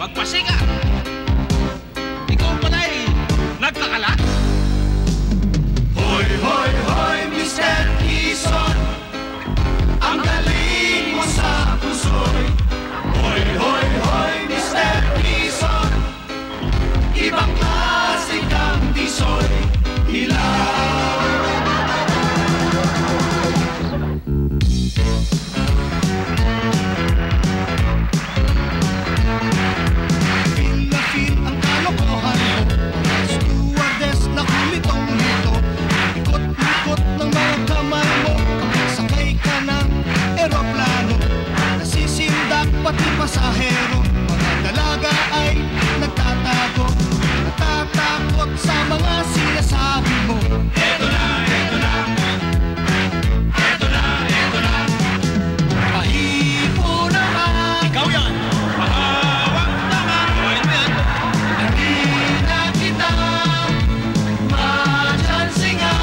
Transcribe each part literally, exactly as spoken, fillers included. magpasika. Ikaw pala eh, nagkakalat. Hoy, hoy, hoy, mister Ison, ang galing mo sa puso'y. Hoy, hoy, hoy, mister Ison, ibang klase kang tisoy. Hilaw. Pati pasahero, mga dalaga ay nagtatago, natatakot sa mga sinasabi mo. Eto na, eto na, eto na, eto na. Pahipo naman, ikaw yan, mahawak naman. Hindi na kita madyansingan.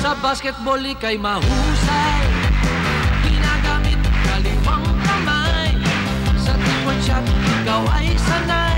Sa basketball ika'y mahusay, ginagamit kaliwang kamay. Sa three-point shot ikaw ay sanay.